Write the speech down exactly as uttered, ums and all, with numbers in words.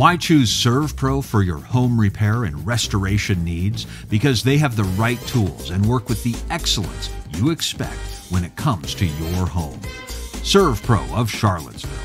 Why choose SERVPRO for your home repair and restoration needs? Because they have the right tools and work with the excellence you expect when it comes to your home. SERVPRO of Charlottesville.